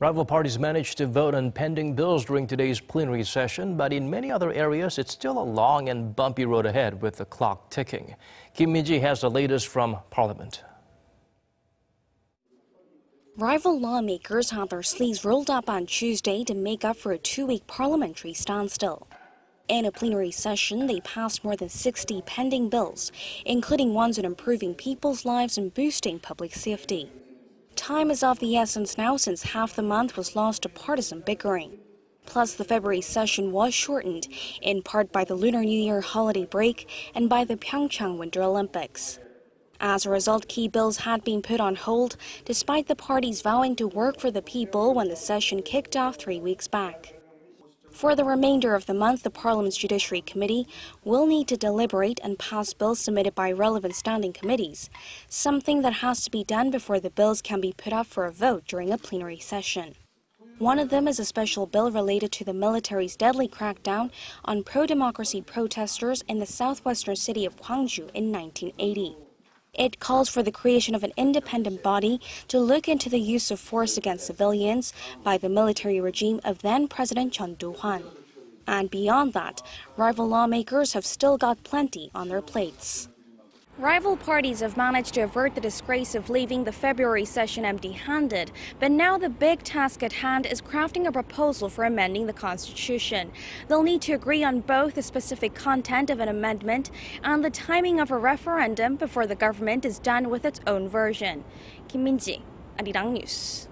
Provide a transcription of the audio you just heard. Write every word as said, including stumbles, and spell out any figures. Rival parties managed to vote on pending bills during today's plenary session, but in many other areas, it's still a long and bumpy road ahead with the clock ticking. Kim Min-ji has the latest from Parliament. Rival lawmakers had their sleeves rolled up on Tuesday to make up for a two-week parliamentary standstill. In a plenary session, they passed more than sixty pending bills, including ones on improving people's lives and boosting public safety. Time is of the essence now since half the month was lost to partisan bickering. Plus, the February session was shortened, in part by the Lunar New Year holiday break and by the PyeongChang Winter Olympics. As a result, key bills had been put on hold, despite the parties vowing to work for the people when the session kicked off three weeks back. For the remainder of the month, the Parliament's Judiciary Committee will need to deliberate and pass bills submitted by relevant standing committees, something that has to be done before the bills can be put up for a vote during a plenary session. One of them is a special bill related to the military's deadly crackdown on pro-democracy protesters in the southwestern city of Gwangju in nineteen eighty. It calls for the creation of an independent body to look into the use of force against civilians by the military regime of then-President Chun Doo-hwan. And beyond that, rival lawmakers have still got plenty on their plates. Rival parties have managed to avert the disgrace of leaving the February session empty-handed, but now the big task at hand is crafting a proposal for amending the Constitution. They'll need to agree on both the specific content of an amendment and the timing of a referendum before the government is done with its own version. Kim Min-ji, Arirang News.